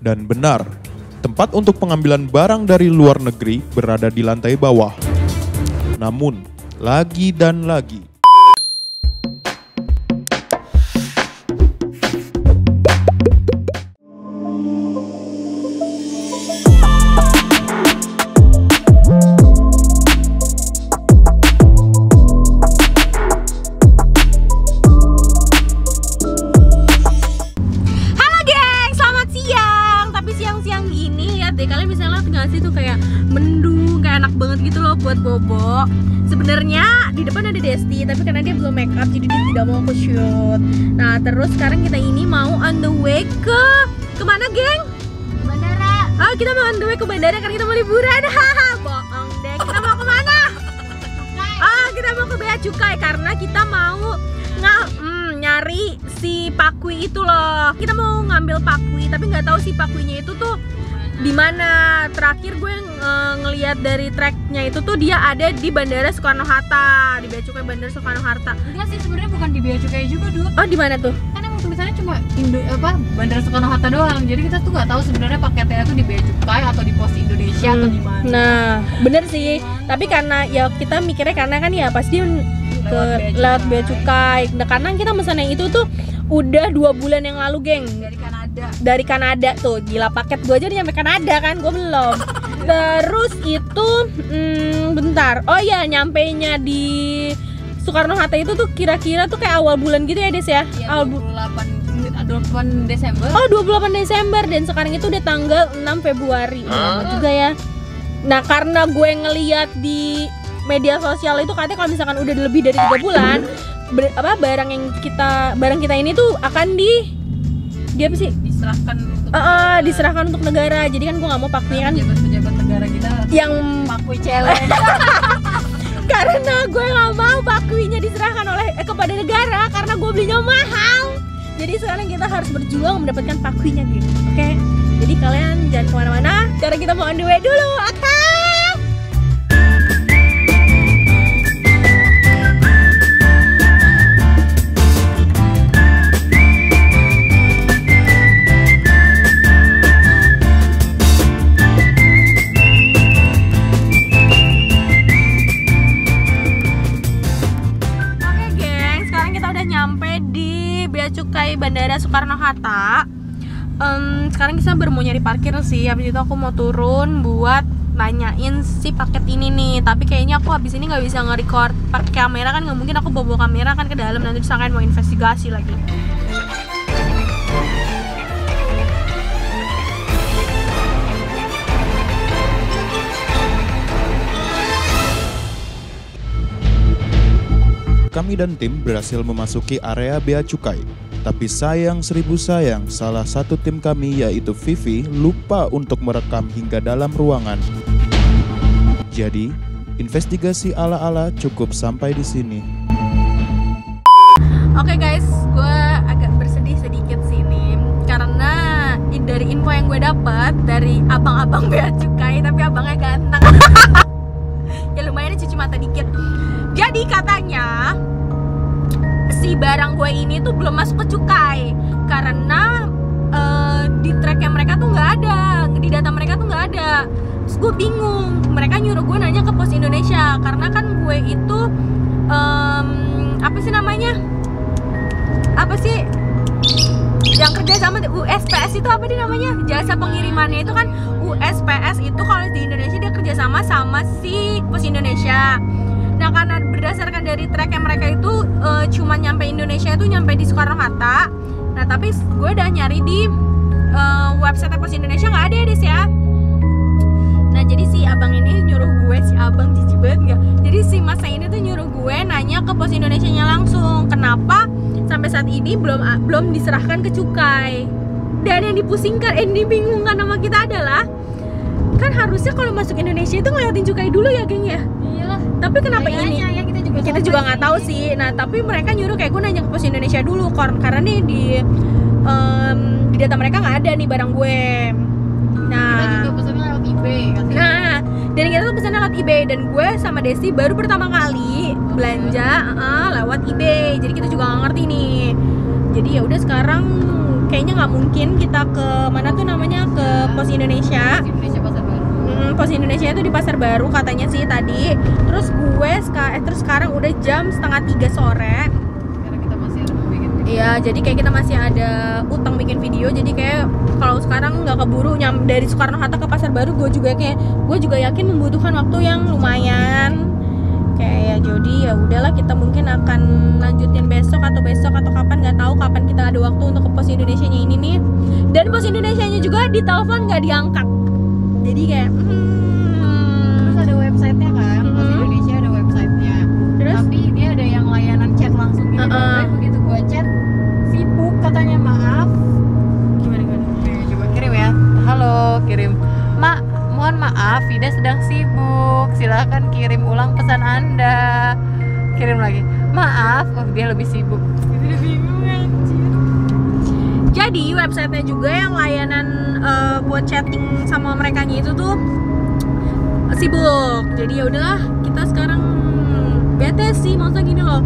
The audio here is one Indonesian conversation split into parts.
Dan benar, tempat untuk pengambilan barang dari luar negeri berada di lantai bawah. Namun, lagi dan lagi, di depan ada Desti, tapi karena dia belum make up jadi dia tidak mau aku shoot. Nah, terus sekarang kita ini mau on the way ke kemana, geng? Bandara. Oh, kita mau on the way ke bandara karena kita mau liburan. Bohong deh. Kita mau kemana? Oh, kita mau ke Bea Cukai karena kita mau nyari si Paqui itu loh. Kita mau ngambil Paqui, tapi nggak tahu si Paquinya itu tuh di mana. Terakhir gue ngelihat dari tracknya itu tuh dia ada di bandara Soekarno-Hatta, di Bea Cukai bandara Soekarno-Hatta. Enggak sih, sebenarnya bukan di Bea Cukai juga, Dut. Oh, di mana tuh? Kan emang tulisannya cuma bandara Soekarno-Hatta doang. Jadi kita tuh nggak tahu sebenarnya paketnya itu di Bea Cukai atau di Pos Indonesia atau di mana. Nah, bener sih. Tapi karena ya kita mikirnya karena kan ya pasti lewat Bea Cukai. Nah, karena kita pesan yang itu tuh udah 2 bulan yang lalu, geng. Dari Kanada tuh, gila, paket gue aja udah nyampe Kanada kan, gue belum. Terus itu, bentar, oh ya, nyampenya di Soekarno-Hatta itu tuh kira-kira tuh kayak awal bulan gitu ya, Des ya? Iya, 28 Desember. Oh, 28 Desember, dan sekarang itu udah tanggal 6 Februari juga ya. Nah, karena gue ngeliat di media sosial itu katanya kalau misalkan udah lebih dari 3 bulan barang kita ini tuh akan di diserahkan untuk negara. Jadi kan gue nggak mau Paqui kan pejabat negara kita yang Paqui challenge karena gue nggak mau Paquinya diserahkan kepada negara karena gue belinya mahal. Jadi sekarang kita harus berjuang mendapatkan Paquinya, gitu. Oke? Jadi kalian jangan kemana-mana karena kita mau on the way dulu. Oke? Bandara Soekarno-Hatta. Sekarang kita baru mau nyari parkir sih. Habis itu aku mau turun buat nanyain si paket ini nih. Tapi kayaknya aku habis ini nggak bisa nge-record pakai kamera kan, nggak mungkin aku bawa kamera kan ke dalam, nanti disangkain mau investigasi lagi. Kami dan tim berhasil memasuki area Bea Cukai. Tapi sayang seribu sayang, salah satu tim kami yaitu Vivi lupa untuk merekam hingga dalam ruangan. Jadi, investigasi ala-ala cukup sampai di sini. Oke guys, gue agak bersedih sedikit sini karena dari info yang gue dapat dari abang-abang Bea Cukai, tapi abangnya ganteng. Ya lumayan cuci mata dikit. Jadi katanya si barang gue ini tuh belum masuk ke cukai karena di tracknya mereka tuh nggak ada, di data mereka tuh nggak ada. Terus gue bingung, mereka nyuruh gue nanya ke Pos Indonesia karena kan gue itu apa sih yang kerja sama USPS itu apa dia namanya, jasa pengirimannya itu kan. USPS itu kalau di Indonesia dia kerja sama sama si Pos Indonesia. Nah, karena berdasarkan dari tracknya mereka itu cuma nyampe Indonesia itu nyampe di Soekarno-Hatta. Nah, tapi gue udah nyari di website Pos Indonesia nggak ada ya, Des ya. Nah, jadi si abang ini nyuruh gue, si abang jijik banget nggak? Jadi si masa ini tuh nyuruh gue nanya ke Pos Indonesia-nya langsung. Kenapa sampai saat ini belum diserahkan ke cukai? Dan yang dipusingkan, dibingungkan sama kita adalah kan harusnya kalau masuk Indonesia itu ngeliatin cukai dulu ya, geng ya. Iyalah. Tapi kenapa ini? Ya, kita juga nggak tahu sih. Nah, tapi mereka nyuruh kayak gue nanya ke Pos Indonesia dulu, karena nih di data mereka nggak ada nih barang gue. Nah. Kita juga pesannya lewat eBay. Nah, dan kita tuh pesannya lewat eBay dan gue sama Desi baru pertama kali belanja lewat eBay. Jadi kita juga nggak ngerti nih. Jadi ya udah sekarang kayaknya nggak mungkin kita ke mana tuh namanya, ke Pos Indonesia. Pos Indonesia itu di Pasar Baru katanya sih tadi. Terus gue sekarang udah jam 2:30 sore. Karena kita masih ada bikin video. Iya, jadi kayak kita masih ada utang bikin video. Jadi kayak kalau sekarang nggak keburu dari Soekarno-Hatta ke Pasar Baru, gue juga yakin membutuhkan waktu yang lumayan. Kayak jadi ya udahlah, kita mungkin akan lanjutin besok atau kapan, nggak tahu kapan kita ada waktu untuk ke Pos Indonesia-nya ini nih. Dan Pos Indonesia-nya juga ditelepon nggak diangkat. Jadi kayak terus ada websitenya kan, Pos Indonesia ada websitenya. Terus? Tapi dia ada yang layanan chat langsung gitu. Begitu gua chat, sibuk katanya, maaf. Gimana? Coba kirim ya. Halo, kirim. Mak, mohon maaf, Vida sedang sibuk. Silahkan kirim ulang pesan Anda. Kirim lagi. Maaf, dia lebih sibuk. Jadi bingung anjir. Jadi websitenya juga yang layanan buat chatting sama merekanya itu tuh sibuk. Jadi ya udahlah, kita sekarang bete sih, maksudnya gini loh.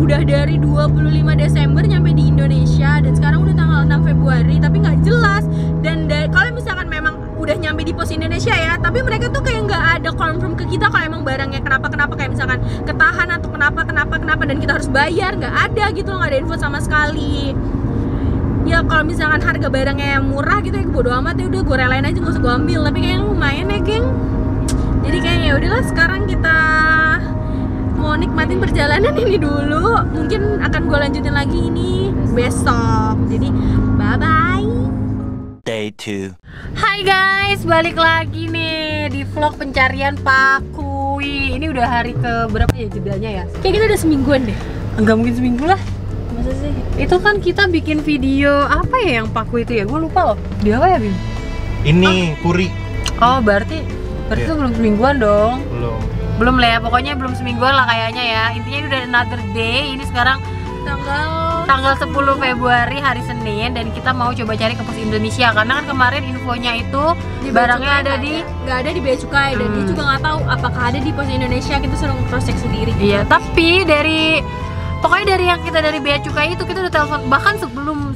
Udah dari 25 Desember nyampe di Indonesia, dan sekarang udah tanggal 6 Februari tapi nggak jelas. Dan kalau misalkan memang udah nyampe di Pos Indonesia ya, tapi mereka tuh kayak nggak ada confirm ke kita kalau emang barangnya kenapa-kenapa, kayak misalkan ketahan atau kenapa-kenapa dan kita harus bayar, nggak ada gitu loh, nggak ada info sama sekali. Ya kalau misalkan harga barangnya yang murah gitu ya bodo amat, ya udah gue relain aja, nggak usah gue ambil. Tapi kayaknya lumayan ya geng. Jadi kayaknya udahlah, sekarang kita mau nikmatin perjalanan ini dulu. Mungkin akan gue lanjutin lagi ini besok. Jadi bye bye. Day 2. Hai guys, balik lagi nih di vlog pencarian Paqui. Ini udah hari ke berapa ya jedanya ya? Kayak kita udah semingguan deh. Enggak mungkin seminggu lah. Masa sih? Itu kan kita bikin video apa ya yang Paqui itu ya? Gue lupa loh. Dia apa ya, Bim? Ini Puri. Oh, berarti itu belum semingguan dong. Belum lah ya, pokoknya belum semingguan lah kayaknya ya. Intinya ini udah another day. Ini sekarang tanggal 10 Februari hari Senin, dan kita mau coba cari ke Pos Indonesia karena kan kemarin infonya itu barangnya nggak ada di Bea Cukai, dan dia juga nggak tahu apakah ada di Pos Indonesia. Kita suruh cross check sendiri. Iya, tapi pokoknya dari yang kita dari Bea Cukai itu kita udah telepon, bahkan sebelum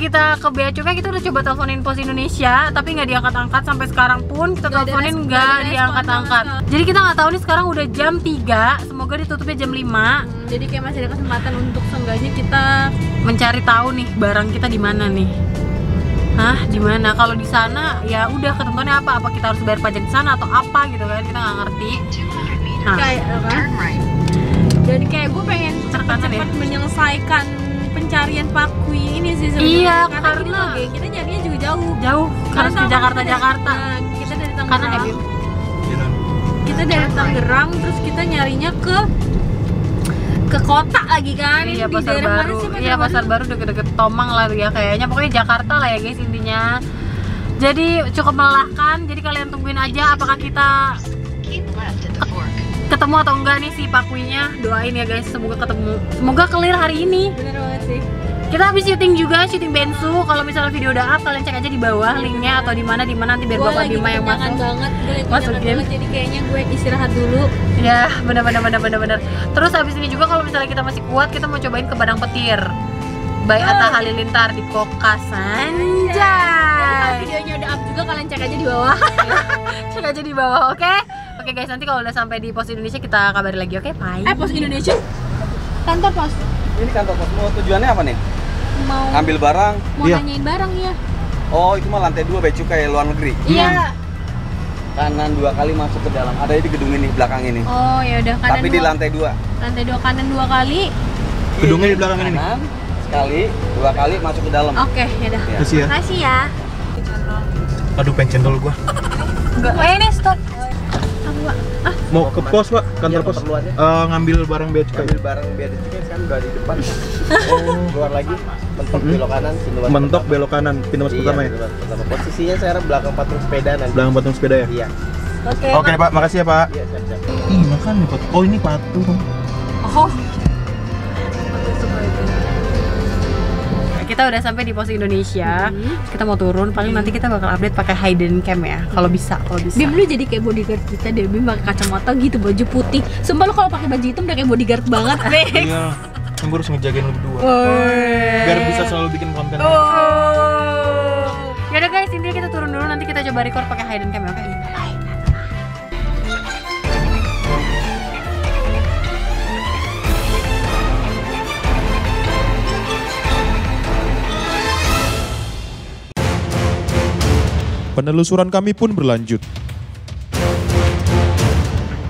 kita ke Bea Cukai kita udah coba teleponin Pos Indonesia tapi nggak diangkat-angkat. Sampai sekarang pun kita teleponin nggak diangkat-angkat. Jadi kita nggak tahu nih, sekarang udah jam 3, semoga ditutupnya jam 5. Jadi kayak masih ada kesempatan untuk seenggaknya kita mencari tahu nih barang kita di mana nih. Hah, di mana? Kalau di sana ya udah ketentuannya apa? Apa kita harus bayar pajak di sana atau apa gitu kan? Kita nggak ngerti. Kayak jadi kayak gue pengen cepat-cepat menyelesaikan pencarian Paqui ini sih sebenarnya. Iya, karena kita nyarinya juga jauh. Karena ke Jakarta. Kita dari Tangerang. Kita dari Tangerang, terus kita nyarinya ke kota lagi kan. Iya, di Pasar Baru. Iya, Pasar Baru deket-deket Tomang lah ya kayaknya. Pokoknya Jakarta lah ya guys intinya. Jadi cukup melelahkan. Jadi kalian tungguin aja apakah kita ketemu atau enggak nih si Paquinya. Doain ya guys, semoga ketemu, semoga clear hari ini. Bener banget sih, kita habis syuting bensu. Kalau misalnya video udah up kalian cek aja di bawah linknya atau di mana nanti biar bapak Bima yang masukin. Jadi kayaknya gue istirahat dulu ya. Bener terus habis ini juga kalau misalnya kita masih kuat, kita mau cobain ke Padang Petir by Atta Halilintar di Kokas anjay. Videonya udah up juga, kalian cek aja di bawah. Cek aja di bawah. Oke guys, nanti kalau udah sampai di Pos Indonesia kita kabari lagi, oke? Bye. Pos Indonesia? Kantor pos. Ini kantor pos. Mau tujuannya apa nih? Mau ambil barang. Mau nanyain barang ya. Oh, itu mah lantai 2 Bea Cukai luar negeri. Iya. Kanan 2 kali masuk ke dalam. Ada di gedung ini belakang ini. Oh, ya udah kanan. Tapi di lantai 2. Lantai 2 kanan 2 kali. Gedungnya di belakang ini. Kanan sekali, 2 kali masuk ke dalam. Oke, ya udah. Makasih ya. Aduh, pencendol gua. Enggak. Ini stop. Mau ke pos, Pak? Kantor pos. Ngambil barang Bea Cukai. Ngambil barang Bea Cukai kan udah di depan. Keluar lagi, mentok belok kanan, pintu masuk. Mentok belok kanan, pintu masuk pertama ya. Posisinya sekarang belakang patung sepeda nanti. Belakang patung sepeda ya? Iya. Oke, Pak. Makasih ya, Pak. Iya, siap. Ih, makan nih, Pak. Oh, ini patung. Oh. Kita udah sampai di Pos Indonesia. Kita mau turun, paling nanti kita bakal update pakai hidden cam ya, kalau bisa. Dia dulu jadi kayak bodyguard kita, dia pakai kacamata gitu, baju putih. Sumpah lo kalau pakai baju hitam udah kayak bodyguard banget, Bek. Iya. kan gue harus ngejagain lo berdua biar bisa selalu bikin konten. Yaudah guys, intinya kita turun dulu, nanti kita coba record pakai hidden camera kayak gini. Penelusuran kami pun berlanjut.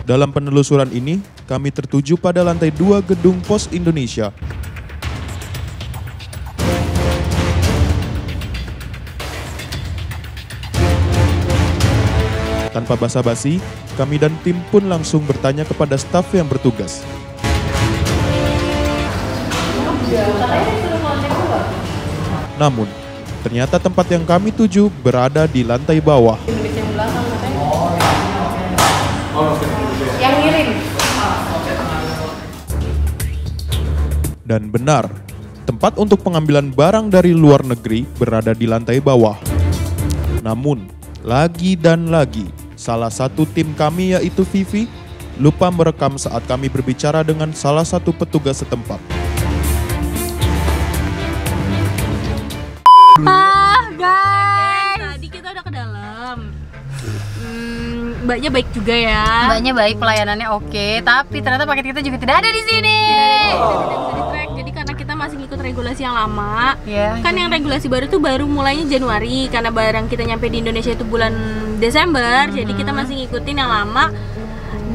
Dalam penelusuran ini, kami tertuju pada lantai 2 gedung Pos Indonesia. Tanpa basa-basi, kami dan tim pun langsung bertanya kepada staf yang bertugas. Namun, ternyata tempat yang kami tuju berada di lantai bawah. Dan benar, tempat untuk pengambilan barang dari luar negeri berada di lantai bawah. Namun, lagi dan lagi, salah satu tim kami yaitu Vivi lupa merekam saat kami berbicara dengan salah satu petugas setempat. Guys, tadi kita udah ke dalam. Mbaknya baik juga ya. Mbaknya baik, pelayanannya oke. Tapi ternyata paket kita juga tidak ada di sini. Tidak bisa di track. Jadi karena kita masih ngikut regulasi yang lama. Kan yang regulasi baru tuh baru mulainya Januari. Karena barang kita nyampe di Indonesia itu bulan Desember. Jadi kita masih ngikutin yang lama.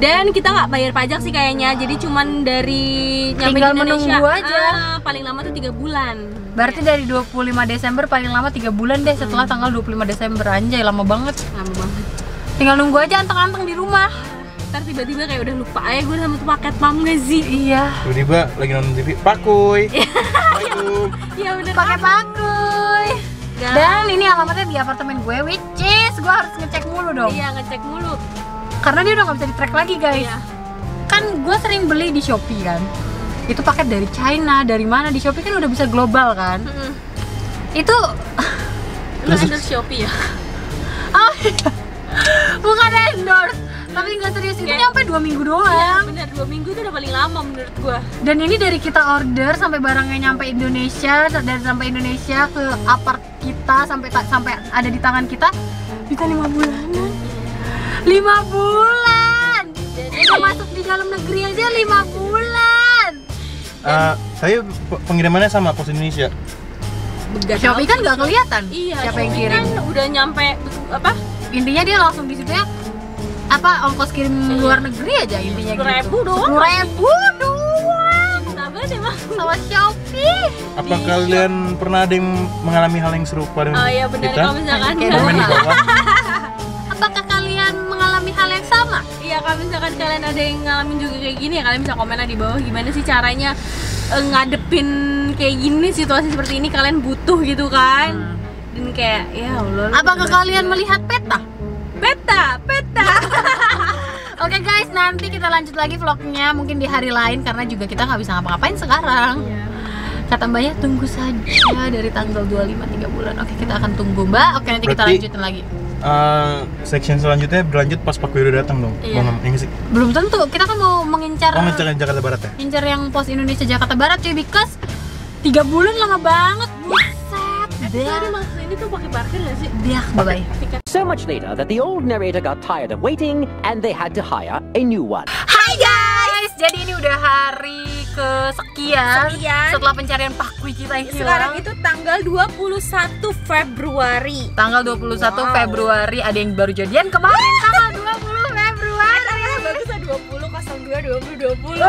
Dan kita nggak bayar pajak sih kayaknya, jadi cuman dari nyampe tinggal Indonesia menunggu aja. Paling lama tuh 3 bulan. Berarti dari 25 Desember paling lama 3 bulan deh setelah tanggal 25 Desember. Anjay, lama banget. Lama banget. Tinggal nunggu aja anteng-anteng di rumah. Ntar tiba-tiba kayak udah lupa aja gue sama tuh paket, paham gak sih? Iya. Tiba-tiba lagi nonton TV, Paqui. Iya bener. Pakai Paqui. Dan ini alamatnya di apartemen gue, which is gue harus ngecek mulu dong. Iya, ngecek mulu. Karena dia udah gak bisa di-track lagi guys. Iya. Kan gue sering beli di Shopee kan. Itu paket dari China, dari mana, di Shopee kan udah bisa global kan. Itu... Lu endorse Shopee ya? Oh iya. Bukan endorse, tapi gak serius, itu nyampe 2 minggu doang. Iya bener, 2 minggu itu udah paling lama menurut gue. Dan ini dari kita order sampai barangnya nyampe Indonesia, dari sampai Indonesia ke apart kita, sampai ada di tangan kita, bisa 5 bulanan. 5 bulan, udah masuk di dalam negeri aja 5 bulan. Saya pengirimannya sama Pos Indonesia. Shopee kan nggak kelihatan. Iya, siapa yang kirim? Kan udah nyampe apa? Intinya dia langsung di situ ya. Apa ongkos kirim luar negeri aja intinya gitu. 10.000 doang. 10.000 doang. Sabar deh mas. Sama Shopee. Apa di kalian Shopee pernah ada yang mengalami hal yang serupa dengan kita? Oh iya benar, kalau misalkan komen di bawah. Apakah kalian mengalami hal yang sama? Iya, kalau misalkan kalian ada yang ngalamin juga kayak gini ya, kalian bisa komen di bawah gimana sih caranya ngadepin kayak gini, situasi seperti ini kalian butuh gitu kan. Dan kayak ya Allah. Apakah kalian melihat peta? Peta. Oke guys, nanti kita lanjut lagi vlognya mungkin di hari lain karena juga kita nggak bisa ngapa-ngapain sekarang. Kata mbaknya tunggu saja dari tanggal 25 3 bulan. Oke, kita akan tunggu mbak. Oke, nanti kita lanjutin lagi. Section selanjutnya berlanjut pas Pak Wiru datang dong. Belum tentu, kita kan mau mengincar yang Jakarta Barat ya? Mengincar yang Pos Indonesia Jakarta Barat cuy, because 3 bulan lama banget. Buset, tadi maksud ini tuh pakai parkir gak sih? Bye-bye. So much later that the old narrator got tired of waiting and they had to hire a new one. Hi guys! Jadi ini udah hari kesekian setelah pencarian Paqui kita yang sekarang itu tanggal 21 Februari. Tanggal 21 Februari ada yang baru jadian kemarin tanggal 20 Februari. Baguslah 20.02.2020.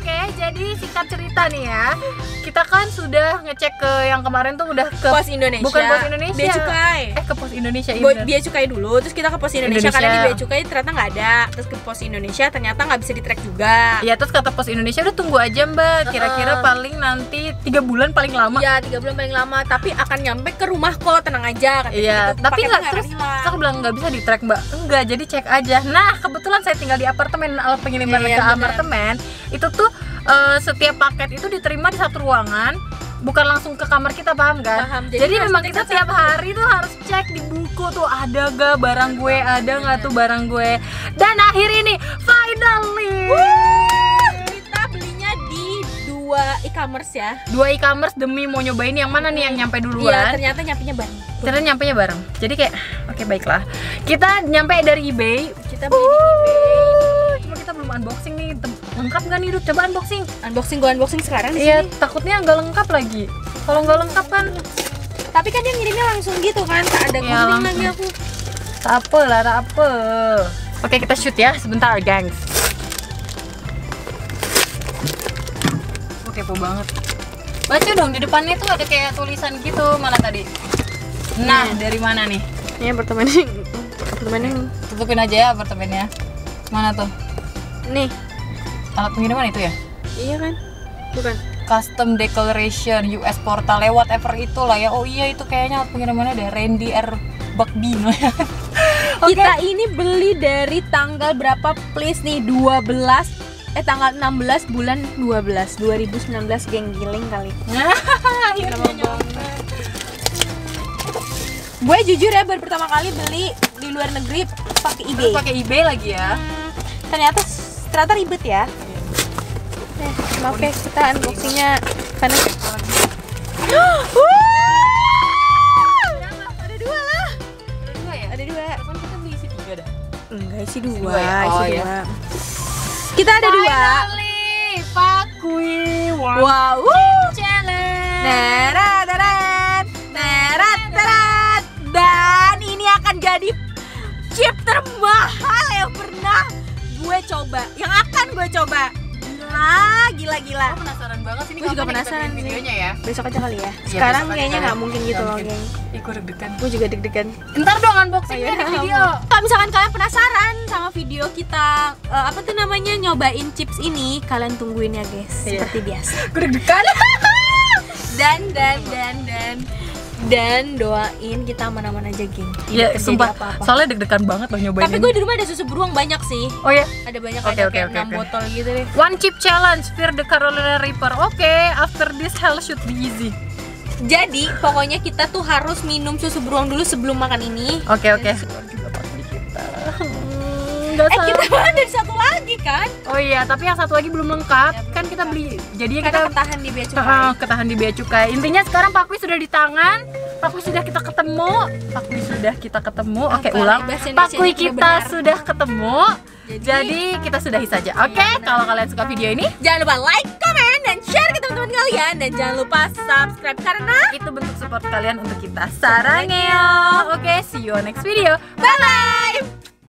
Oke, jadi singkat cerita nih ya, kita kan sudah ngecek ke yang kemarin tuh udah ke Pos Indonesia. Bukan Pos Indonesia, Bea Cukai. Ke Pos Indonesia ini. Bea Cukai dulu, terus kita ke Pos Indonesia karena di Bea Cukai ternyata nggak ada. Terus ke Pos Indonesia ternyata nggak bisa di-track juga. Iya, terus kata Pos Indonesia udah tunggu aja mbak, kira-kira paling nanti 3 bulan paling lama. Iya, 3 bulan paling lama, tapi akan nyampe ke rumah kok, tenang aja. Iya, tapi nggak, terus aku bilang nggak bisa di-track mbak. Enggak, jadi cek aja. Nah, kebetulan saya tinggal di apartemen, pengiriman ke apartemen itu tuh setiap paket itu diterima di satu ruangan, bukan langsung ke kamar kita, paham kan? Paham. Jadi memang kita tiap hari tuh harus cek di buku tuh ada gak barang gue, ada nggak tuh barang gue. Dan akhir ini finally. dua e-commerce ya. Dua e-commerce demi mau nyobain yang mana nih yang nyampe duluan. Iya, ternyata nyampenya bareng. Ternyata nyampenya bareng. Jadi kayak oke, baiklah. Kita nyampe dari eBay. Kita beli di eBay. Cuma kita belum unboxing nih. Lengkap nggak nih, Dut? Coba unboxing. Gua unboxing sekarang di sini. Iya, takutnya nggak lengkap lagi. Kalau nggak lengkap kan. Tapi kan dia ngirimnya langsung gitu kan. Ada kuning lagi aku. Apa lah, apa. Oke, kita shoot ya sebentar, gengs. Kepo banget. Baca dong, di depannya tuh ada kayak tulisan gitu. Mana tadi? Nah, dari mana nih? Ini apartemennya. Tutupin aja ya apartemennya. Mana tuh? Nih. Alat pengiriman itu ya? Iya kan? Bukan. Custom Declaration US Portal lewat ever itu lah ya. Oh iya, itu kayaknya alat pengirimannya ada Randy R. Bakbino ya. Okay. Kita ini beli dari tanggal berapa please nih? 12 tanggal 16 bulan 12 2019, geng, giling kali. Gue jujur ya, baru pertama kali beli di luar negeri pakai eBay. Lagi ya. Ternyata ribet ya. Maaf ya, kita unboxingnya karena ada dua. Kan kita beli isi tiga dah. Enggak, isi dua. Kita ada finally, dua Paqui wow challenge neret, dan ini akan jadi chip termahal yang pernah gue coba, yang akan gue coba. Gila. Gue penasaran banget sih, gue juga penasaran videonya ya. Besok aja kali ya. Sekarang kayaknya nggak mungkin gitu loh, geng. Gue deg-degan. Gue juga deg-degan. Ntar dong unboxingnya di video. Kalau misalkan kalian penasaran sama video kita apa tuh namanya nyobain chips ini, kalian tungguin ya, guys. Yeah. Seperti biasa. Gue deg-degan. Dan doain kita aman-aman aja, geng. Iya, sumpah. Soalnya deg-degan banget loh nyobain. Tapi gue di rumah ada susu beruang banyak sih. Oh ya? Ada banyak, kayak 6 botol gitu deh. One chip challenge fear the Carolina Reaper. Oke, after this hell should be easy. Jadi pokoknya kita tuh harus minum susu beruang dulu sebelum makan ini. Oke. Kita ada satu lagi kan? Oh iya, tapi yang satu lagi belum lengkap. Ya, kan kita beli. Jadinya kita ketahan di Bea Cukai. Ketahan di Bea Cukai. Intinya sekarang Paqui sudah di tangan. Paqui sudah kita ketemu. Oke, ulang. Paqui kita sudah ketemu. Jadi kita sudahi saja. Oke, kalau kalian suka video ini, jangan lupa like, comment, dan share ke teman-teman kalian, dan jangan lupa subscribe karena itu bentuk support kalian untuk kita. Sarangeo. Oke, see you on next video. Bye bye.